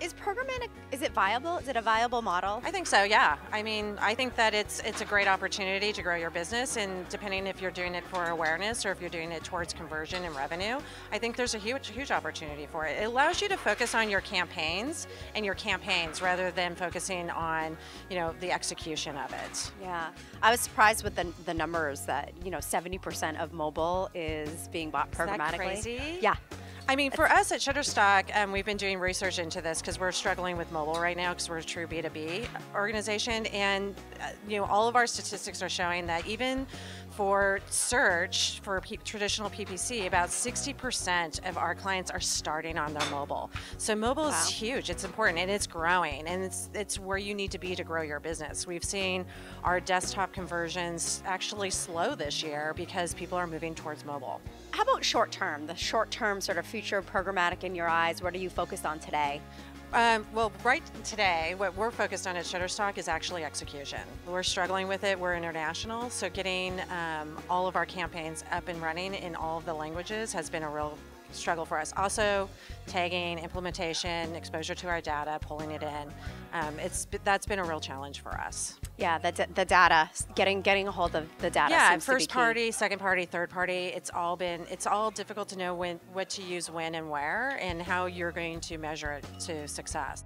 Is programmatic, is it viable? Is it a viable model? I think so, yeah. I mean, I think that it's a great opportunity to grow your business, and depending if you're doing it for awareness or if you're doing it towards conversion and revenue, I think there's a huge, huge opportunity for it. It allows you to focus on your campaigns and your campaigns rather than focusing on, you know, the execution of it. Yeah, I was surprised with the numbers that, you know, 70% of mobile is being bought programmatically. Is that crazy? Yeah. I mean, for us at Shutterstock, we've been doing research into this because we're struggling with mobile right now because we're a true B2B organization, and you know, all of our statistics are showing that even for search, for traditional PPC, about 60% of our clients are starting on their mobile. So mobile is huge, it's important, and it's growing, and it's where you need to be to grow your business. We've seen our desktop conversions actually slow this year because people are moving towards mobile. How about short term, the short term sort of future programmatic in your eyes? What are you focused on today? Well, right today, what we're focused on at Shutterstock is actually execution. We're struggling with it. We're international, so getting all of our campaigns up and running in all of the languages has been a real struggle for us. Also, tagging, implementation, exposure to our data, pulling it in. That's been a real challenge for us. Yeah, the data, getting a hold of the data. Yeah, seems first to be party, key. Second party, third party. It's all difficult to know when, what to use when and where, and how you're going to measure it to success.